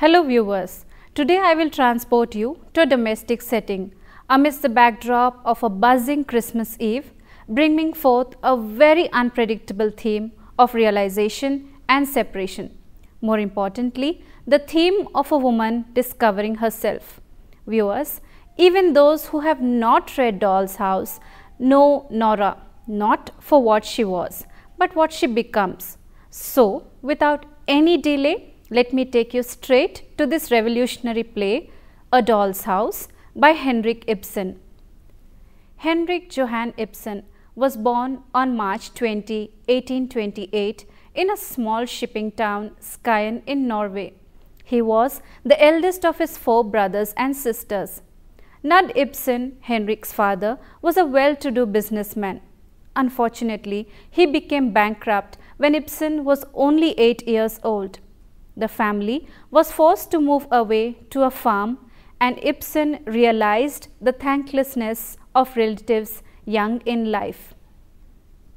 Hello viewers, today I will transport you to a domestic setting amidst the backdrop of a buzzing Christmas Eve, bringing forth a very unpredictable theme of realization and separation. More importantly, the theme of a woman discovering herself. Viewers, even those who have not read Doll's House know Nora, not for what she was, but what she becomes. So, without any delay, let me take you straight to this revolutionary play, A Doll's House by Henrik Ibsen. Henrik Johan Ibsen was born on March 20, 1828 in a small shipping town, Skien in Norway. He was the eldest of his four brothers and sisters. Ned Ibsen, Henrik's father, was a well-to-do businessman. Unfortunately, he became bankrupt when Ibsen was only 8 years old. The family was forced to move away to a farm, and Ibsen realized the thanklessness of relatives young in life.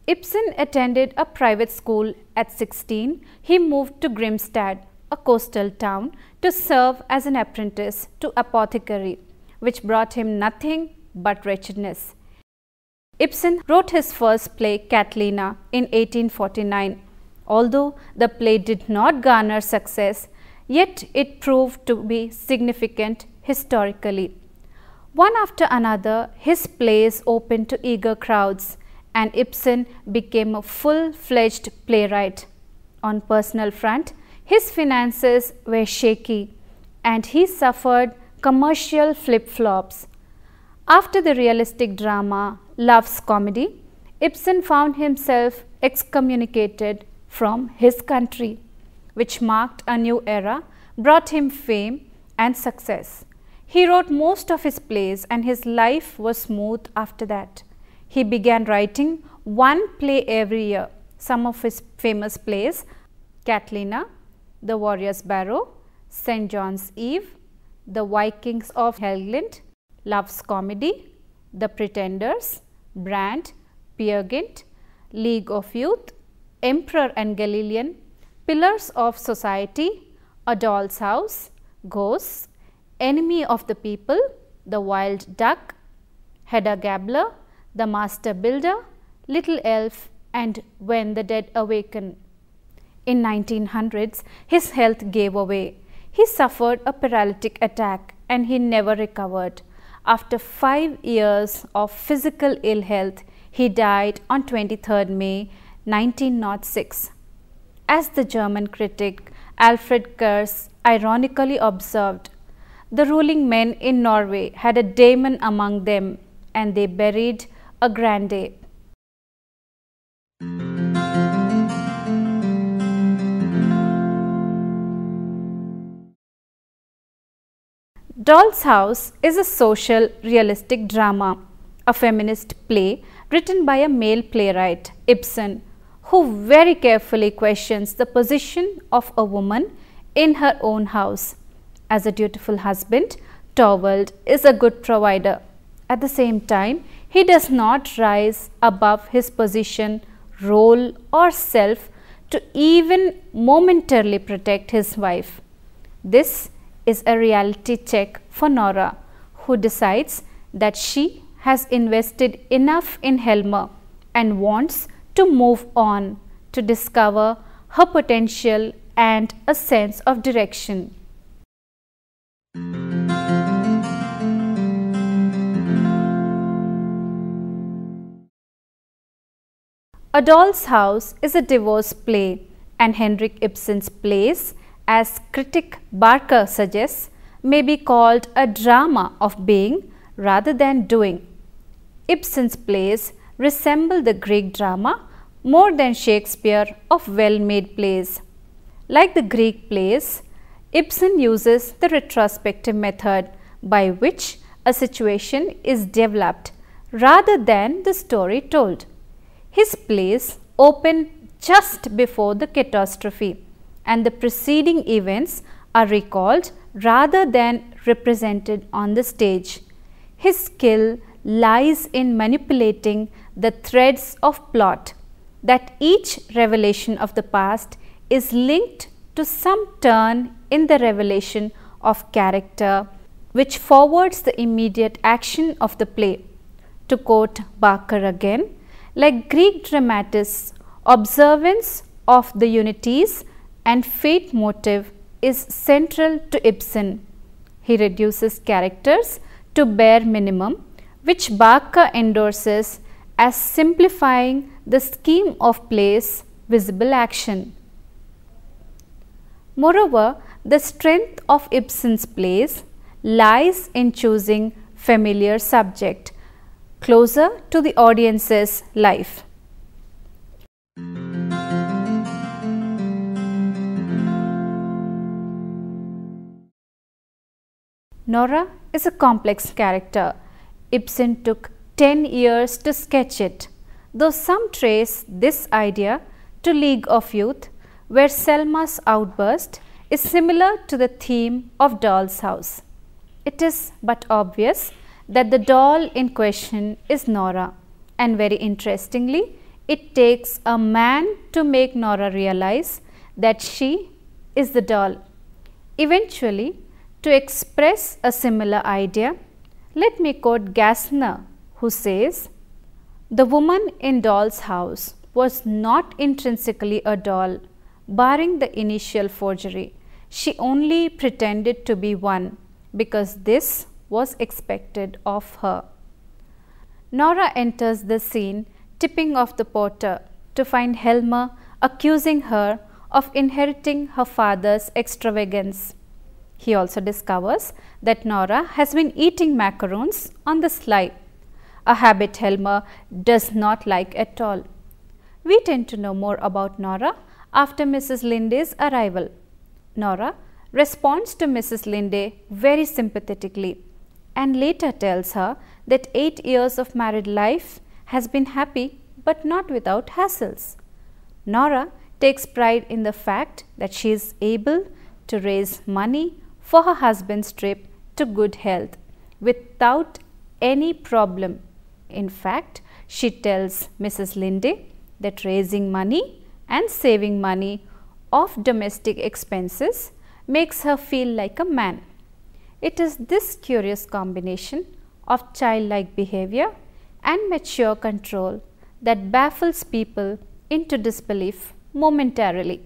Ibsen attended a private school. At 16, he moved to Grimstad, a coastal town, to serve as an apprentice to apothecary, which brought him nothing but wretchedness. Ibsen wrote his first play, Catalina, in 1849. Although the play did not garner success, yet it proved to be significant historically. One after another, his plays opened to eager crowds, and Ibsen became a full-fledged playwright. On personal front, his finances were shaky, and he suffered commercial flip-flops. After the realistic drama Love's Comedy, Ibsen found himself excommunicated from his country, which marked a new era, brought him fame and success. He wrote most of his plays, and his life was smooth after that. He began writing one play every year. Some of his famous plays: Catalina, The Warrior's Barrow, St. John's Eve, The Vikings of Helgeland, Love's Comedy, The Pretenders, Brand, Peer Gynt, League of Youth, Emperor and Galilean, Pillars of Society, A Doll's House, Ghosts, Enemy of the People, The Wild Duck, Hedda Gabler, The Master Builder, Little Elf, and When the Dead Awaken. In 1900s, his health gave away. He suffered a paralytic attack, and he never recovered. After 5 years of physical ill health, he died on 23rd May 1906. As the German critic Alfred Kers ironically observed, the ruling men in Norway had a daemon among them, and they buried a grandee. Doll's House is a social realistic drama, a feminist play written by a male playwright, Ibsen, who very carefully questions the position of a woman in her own house. As a dutiful husband, Torvald is a good provider. At the same time, he does not rise above his position, role or self to even momentarily protect his wife. This is a reality check for Nora, who decides that she has invested enough in Helmer and wants to move on to discover her potential and a sense of direction. A Doll's House is a divorce play, and Henrik Ibsen's plays, as critic Barker suggests, may be called a drama of being rather than doing. Ibsen's plays resemble the Greek drama more than Shakespeare of well-made plays. Like the Greek plays, Ibsen uses the retrospective method, by which a situation is developed rather than the story told. His plays open just before the catastrophe, and the preceding events are recalled rather than represented on the stage. His skill lies in manipulating the threads of plot, that each revelation of the past is linked to some turn in the revelation of character, which forwards the immediate action of the play. To quote Barker again, like Greek dramatists, observance of the unities and fate motive is central to Ibsen. He reduces characters to bare minimum, which Barker endorses as simplifying the scheme of play's visible action. Moreover, the strength of Ibsen's plays lies in choosing familiar subject, closer to the audience's life. Nora is a complex character. Ibsen took 10 years to sketch it, though some trace this idea to League of Youth, where Selma's outburst is similar to the theme of Doll's House. It is but obvious that the doll in question is Nora, and very interestingly, it takes a man to make Nora realize that she is the doll. Eventually, to express a similar idea, let me quote Gassner, who says, "The woman in Doll's House was not intrinsically a doll, barring the initial forgery. She only pretended to be one, because this was expected of her." Nora enters the scene tipping off the porter to find Helmer accusing her of inheriting her father's extravagance. He also discovers that Nora has been eating macaroons on the sly, a habit Helmer does not like at all. We tend to know more about Nora after Mrs. Linde's arrival. Nora responds to Mrs. Linde very sympathetically and later tells her that 8 years of married life has been happy but not without hassles. Nora takes pride in the fact that she is able to raise money for her husband's trip to good health without any problem. In fact, she tells Mrs. Linde that raising money and saving money of domestic expenses makes her feel like a man. It is this curious combination of childlike behavior and mature control that baffles people into disbelief momentarily,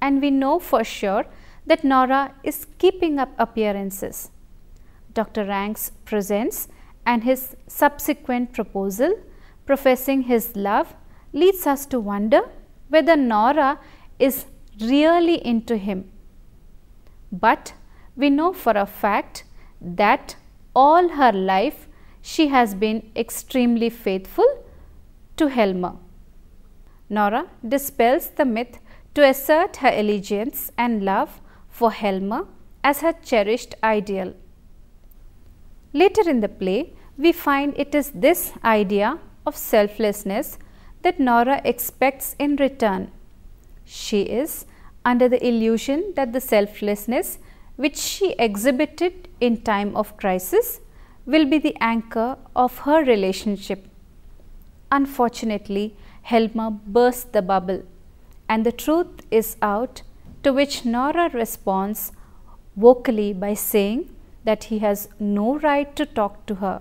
and we know for sure that Nora is keeping up appearances. Dr. Rank presents and his subsequent proposal professing his love leads us to wonder whether Nora is really into him. But we know for a fact that all her life she has been extremely faithful to Helmer. Nora dispels the myth to assert her allegiance and love for Helmer as her cherished ideal. Later in the play, we find it is this idea of selflessness that Nora expects in return. She is under the illusion that the selflessness which she exhibited in time of crisis will be the anchor of her relationship. Unfortunately, Helmer bursts the bubble and the truth is out, to which Nora responds vocally by saying that he has no right to talk to her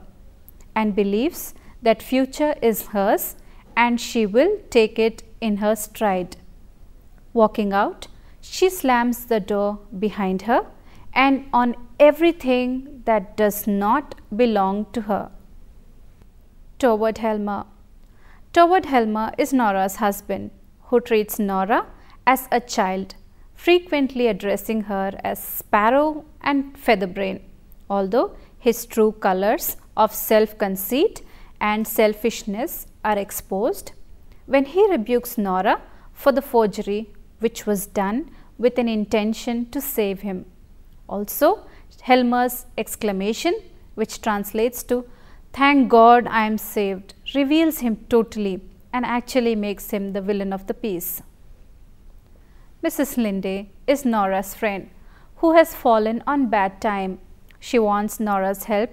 and believes that future is hers and she will take it in her stride. Walking out, she slams the door behind her and on everything that does not belong to her. Toward Helmer. Toward Helmer is Nora's husband, who treats Nora as a child, frequently addressing her as Sparrow and Featherbrain, although his true colors of self-conceit and selfishness are exposed when he rebukes Nora for the forgery which was done with an intention to save him. Also, Helmer's exclamation, which translates to "Thank God I am saved," reveals him totally and actually makes him the villain of the piece. Mrs. Linde is Nora's friend who has fallen on bad time. She wants Nora's help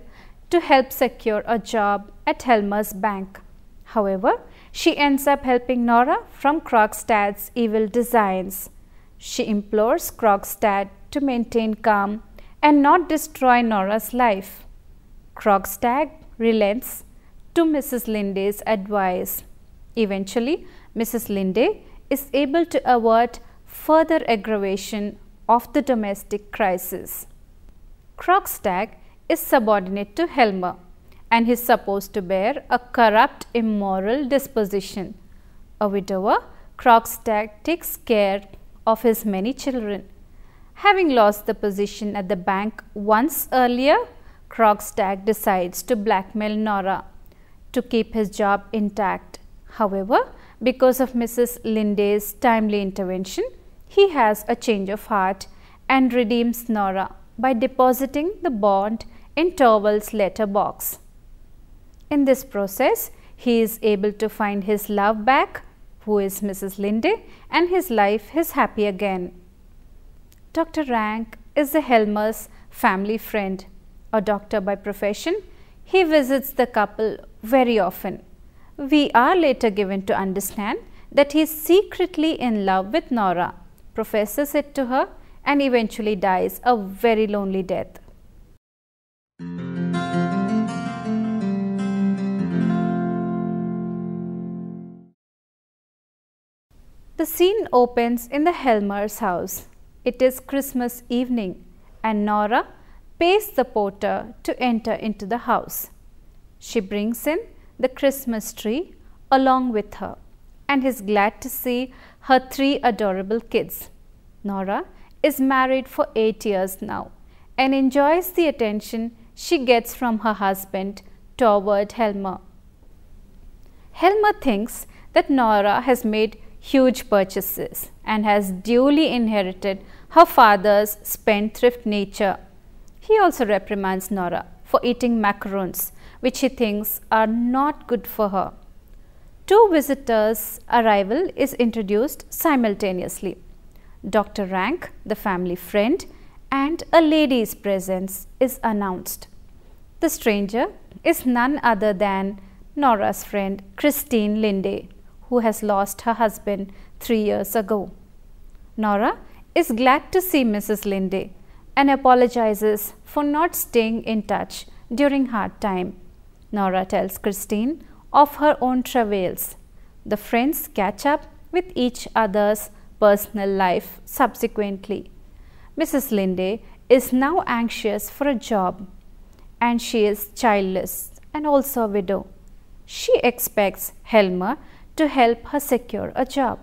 to help secure a job at Helmer's bank. However, she ends up helping Nora from Krogstad's evil designs. She implores Krogstad to maintain calm and not destroy Nora's life. Krogstad relents to Mrs. Linde's advice. Eventually, Mrs. Linde is able to avert further aggravation of the domestic crisis. Krogstad is subordinate to Helmer and he is supposed to bear a corrupt, immoral disposition. A widower, Krogstad takes care of his many children. Having lost the position at the bank once earlier, Krogstad decides to blackmail Nora to keep his job intact. However, because of Mrs. Linde's timely intervention, he has a change of heart and redeems Nora by depositing the bond in Torvald's letterbox. In this process, he is able to find his love back, who is Mrs. Linde, and his life is happy again. Dr. Rank is the Helmer's family friend. A doctor by profession, he visits the couple very often. We are later given to understand that he is secretly in love with Nora, professes it to her, and eventually dies a very lonely death. The scene opens in the Helmer's house. It is Christmas evening and Nora pays the porter to enter into the house. She brings in the Christmas tree along with her and is glad to see her three adorable kids. Nora is married for 8 years now and enjoys the attention she gets from her husband Torvald Helmer. Helmer thinks that Nora has made huge purchases and has duly inherited her father's spendthrift nature. He also reprimands Nora for eating macarons, which he thinks are not good for her. Two visitors' arrival is introduced simultaneously. Dr. Rank, the family friend, and a lady's presence is announced. The stranger is none other than Nora's friend Christine Linde, who has lost her husband 3 years ago. Nora is glad to see Mrs. Linde and apologizes for not staying in touch during hard time. Nora tells Christine of her own travails. The friends catch up with each other's personal life subsequently. Mrs. Linde is now anxious for a job and she is childless and also a widow. She expects Helmer to help her secure a job.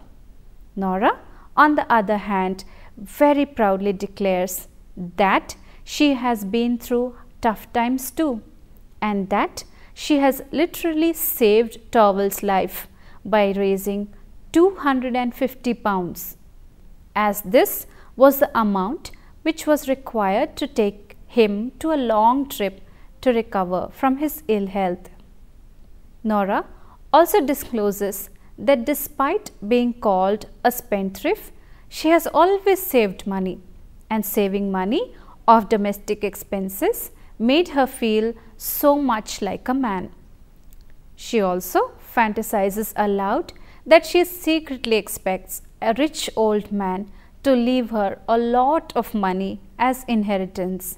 Nora, on the other hand, very proudly declares that she has been through tough times too and that she has literally saved Torvald's life by raising 250 pounds, as this was the amount which was required to take him to a long trip to recover from his ill health. Nora also discloses that despite being called a spendthrift, she has always saved money, and saving money of domestic expenses made her feel so much like a man. She also fantasizes aloud that she secretly expects a rich old man to leave her a lot of money as inheritance.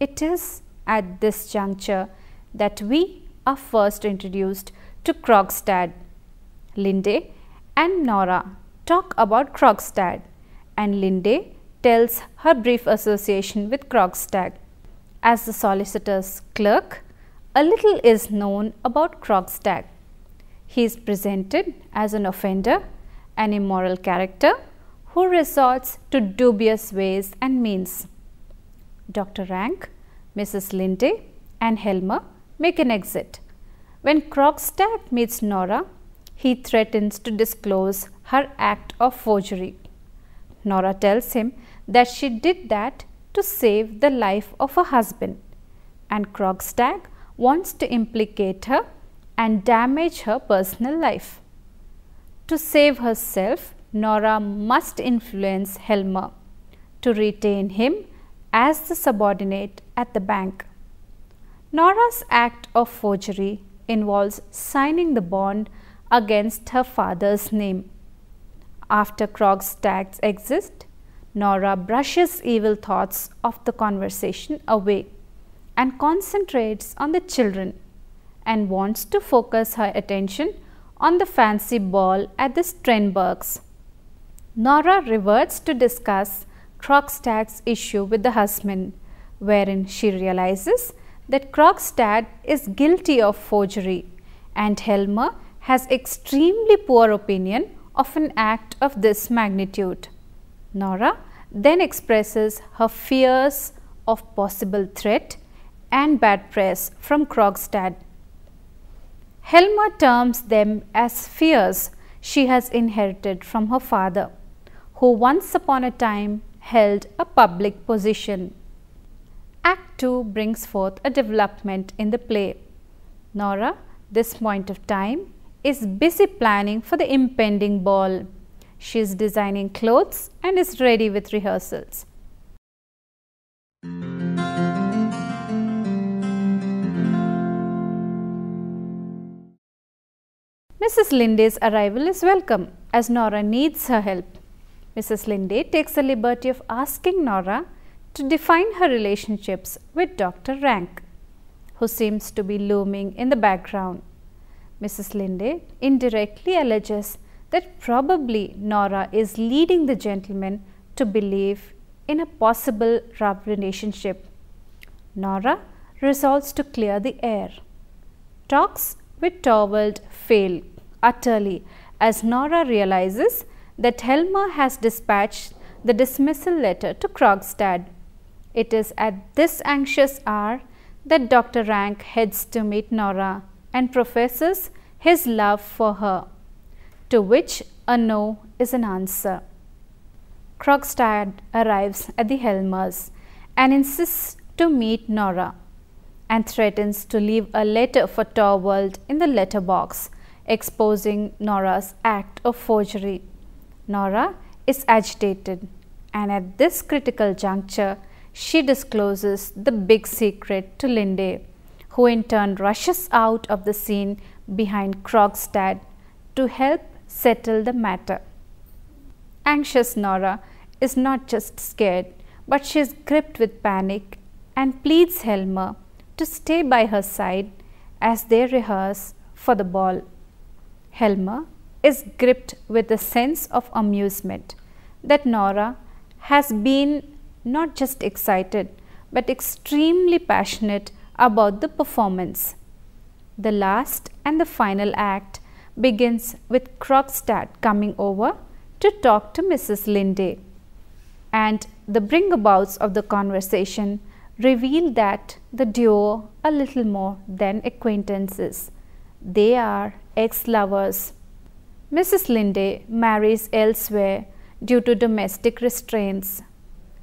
It is at this juncture that we are first introduced to Krogstad. Linde and Nora talk about Krogstad and Linde tells her brief association with Krogstad. As the solicitor's clerk, a little is known about Krogstad. He is presented as an offender, an immoral character who resorts to dubious ways and means. Dr. Rank, Mrs. Linde and Helmer make an exit. When Krogstad meets Nora, he threatens to disclose her act of forgery. Nora tells him that she did that to save the life of her husband, and Krogstad wants to implicate her and damage her personal life. To save herself, Nora must influence Helmer to retain him as the subordinate at the bank. Nora's act of forgery involves signing the bond against her father's name. After Krogstad's exit, Nora brushes evil thoughts of the conversation away and concentrates on the children and wants to focus her attention on the fancy ball at the Stenborgs. Nora reverts to discuss Krogstad's issue with the husband, wherein she realizes that Krogstad is guilty of forgery and Helmer has extremely poor opinion of an act of this magnitude. Nora then expresses her fears of possible threat and bad press from Krogstad. Helmer terms them as fears she has inherited from her father, who once upon a time held a public position. Act 2 brings forth a development in the play. Nora, this point of time, is busy planning for the impending ball. She is designing clothes and is ready with rehearsals. Mrs. Linde's arrival is welcome as Nora needs her help. Mrs. Linde takes the liberty of asking Nora to define her relationships with Dr. Rank, who seems to be looming in the background. Mrs. Linde indirectly alleges that probably Nora is leading the gentleman to believe in a possible rough relationship. Nora resolves to clear the air. Talks with Torvald fail utterly as Nora realizes that Helmer has dispatched the dismissal letter to Krogstad. It is at this anxious hour that Dr. Rank heads to meet Nora and professes his love for her, to which a no is an answer. Krogstad arrives at the Helmers and insists to meet Nora, and threatens to leave a letter for Torvald in the letterbox, exposing Nora's act of forgery. Nora is agitated, and at this critical juncture, she discloses the big secret to Linde, who in turn rushes out of the scene behind Krogstad to help settle the matter. Anxious Nora is not just scared, but she is gripped with panic and pleads Helmer to stay by her side as they rehearse for the ball. Helmer is gripped with a sense of amusement that Nora has been not just excited but extremely passionate about the performance. The last and the final act begins with Krogstad coming over to talk to Mrs. Linde, and the bring-abouts of the conversation reveal that the duo are little more than acquaintances. They are ex-lovers. Mrs. Linde marries elsewhere due to domestic restraints.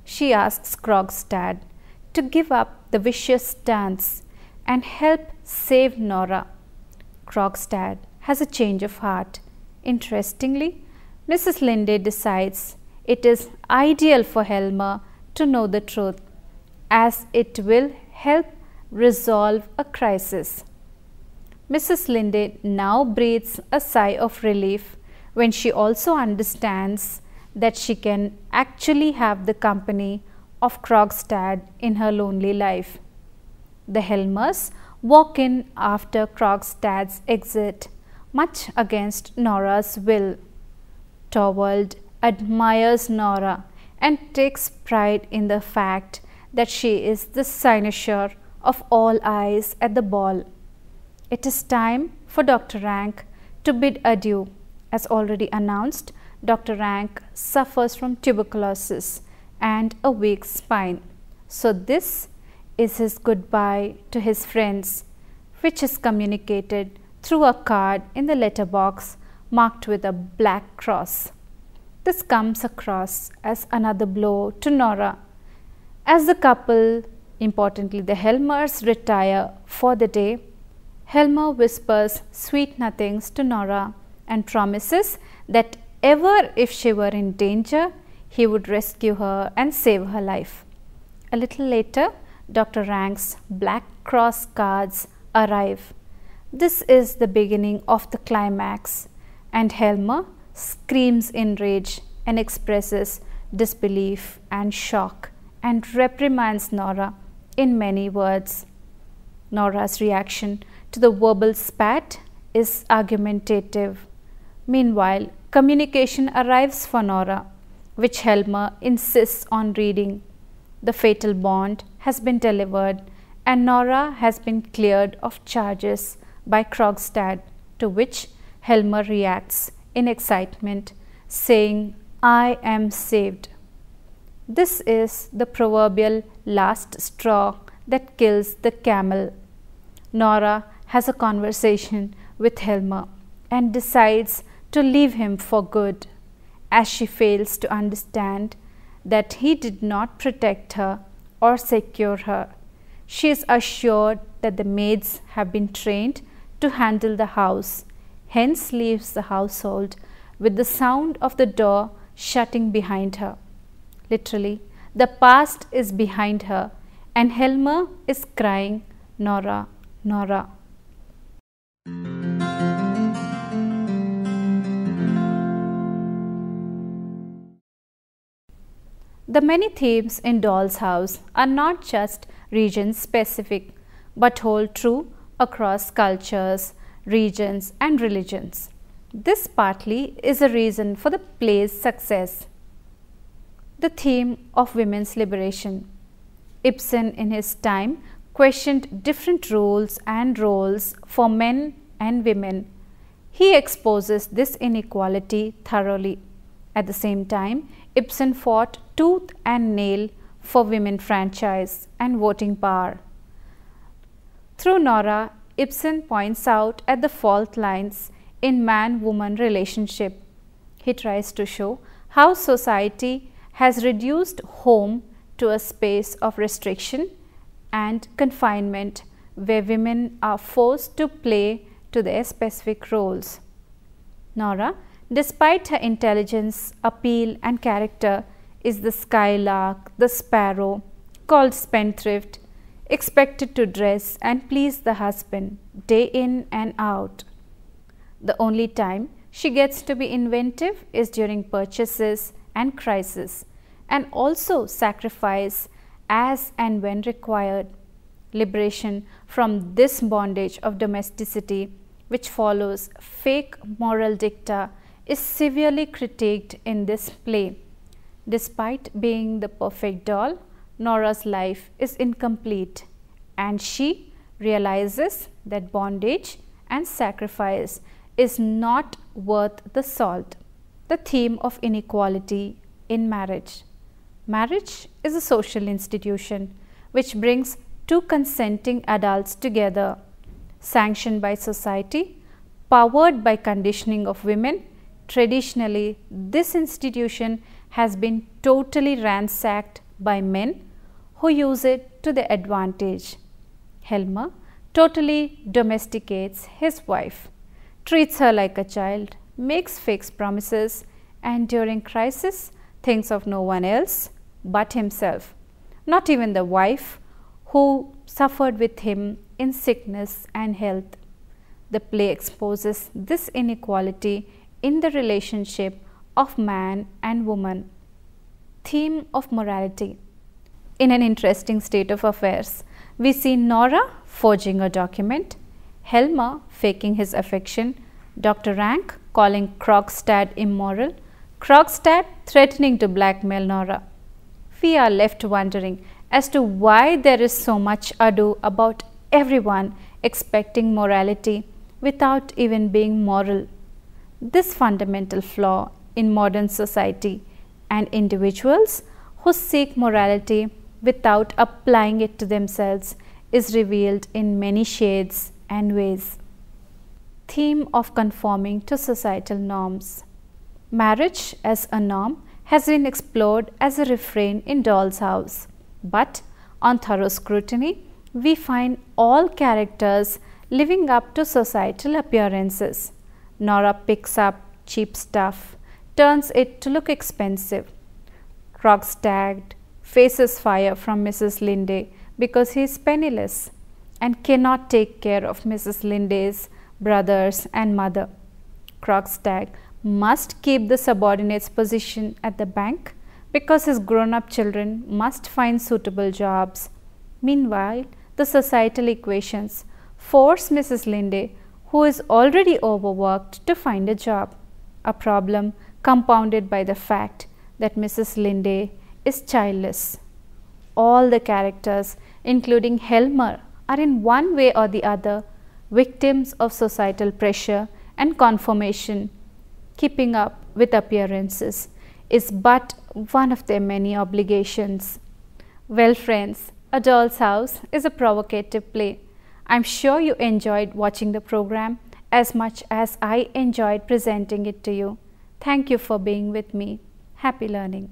She asks Krogstad to give up the vicious dance and help save Nora. Krogstad has a change of heart. Interestingly, Mrs. Linde decides it is ideal for Helmer to know the truth, as it will help resolve a crisis. Mrs. Linde now breathes a sigh of relief when she also understands that she can actually have the company of Krogstad in her lonely life. The Helmers walk in after Krogstad's exit, much against Nora's will. Torvald admires Nora and takes pride in the fact that she is the cynosure of all eyes at the ball. It is time for Dr. Rank to bid adieu. As already announced, Dr. Rank suffers from tuberculosis and a weak spine. So this is his goodbye to his friends, which is communicated through a card in the letterbox marked with a black cross. This comes across as another blow to Nora. As the couple, importantly the Helmers, retire for the day, Helmer whispers sweet nothings to Nora and promises that ever if she were in danger, he would rescue her and save her life. A little later, Dr. Rank's black cross cards arrive. This is the beginning of the climax, and Helmer screams in rage and expresses disbelief and shock and reprimands Nora in many words. Nora's reaction to the verbal spat is argumentative. Meanwhile, communication arrives for Nora, which Helmer insists on reading. The fatal bond has been delivered and Nora has been cleared of charges by Krogstad, to which Helmer reacts in excitement, saying, "I am saved." This is the proverbial last straw that kills the camel. Nora has a conversation with Helmer and decides to leave him for good, as she fails to understand that he did not protect her or secure her. She is assured that the maids have been trained to handle the house, hence leaves the household with the sound of the door shutting behind her. Literally, the past is behind her and Helmer is crying, "Nora, Nora." The many themes in Doll's House are not just region specific, but hold true across cultures, regions and religions. This partly is a reason for the play's success. The theme of women's liberation. Ibsen in his time questioned different rules and roles for men and women. He exposes this inequality thoroughly. At the same time, Ibsen fought tooth and nail for women franchise and voting power. Through Nora, Ibsen points out at the fault lines in man-woman relationship. He tries to show how society has reduced home to a space of restriction and confinement where women are forced to play to their specific roles. Nora, despite her intelligence, appeal and character, is the skylark, the sparrow, called spendthrift, expected to dress and please the husband day in and out. The only time she gets to be inventive is during purchases and crisis, and also sacrifice as and when required. Liberation from this bondage of domesticity, which follows fake moral dicta, is severely critiqued in this play. Despite being the perfect doll, Nora's life is incomplete and she realizes that bondage and sacrifice is not worth the salt. The theme of inequality in marriage. Marriage is a social institution which brings two consenting adults together, sanctioned by society, powered by conditioning of women. Traditionally, this institution has been totally ransacked by men who use it to their advantage. Helmer totally domesticates his wife, treats her like a child, makes fixed promises, and during crisis thinks of no one else but himself, not even the wife who suffered with him in sickness and health. The play exposes this inequality in the relationship of man and woman. Theme of morality. In an interesting state of affairs, we see Nora forging a document, Helmer faking his affection, Dr. Rank calling Krogstad immoral, Krogstad threatening to blackmail Nora. We are left wondering as to why there is so much ado about everyone expecting morality without even being moral. This fundamental flaw in modern society and individuals who seek morality without applying it to themselves is revealed in many shades and ways. Theme of conforming to societal norms. Marriage as a norm has been explored as a refrain in Doll's House, but on thorough scrutiny, we find all characters living up to societal appearances. Nora picks up cheap stuff, turns it to look expensive. Krogstad faces fire from Mrs. Linde because he is penniless and cannot take care of Mrs. Linde's brothers and mother. Krogstad must keep the subordinate's position at the bank because his grown-up children must find suitable jobs. Meanwhile, the societal equations force Mrs. Linde, who is already overworked, to find a job, a problem compounded by the fact that Mrs. Linde is childless. All the characters, including Helmer, are in one way or the other victims of societal pressure and conformation. Keeping up with appearances is but one of their many obligations. Well friends, A Doll's House is a provocative play. I am sure you enjoyed watching the program as much as I enjoyed presenting it to you. Thank you for being with me. Happy learning.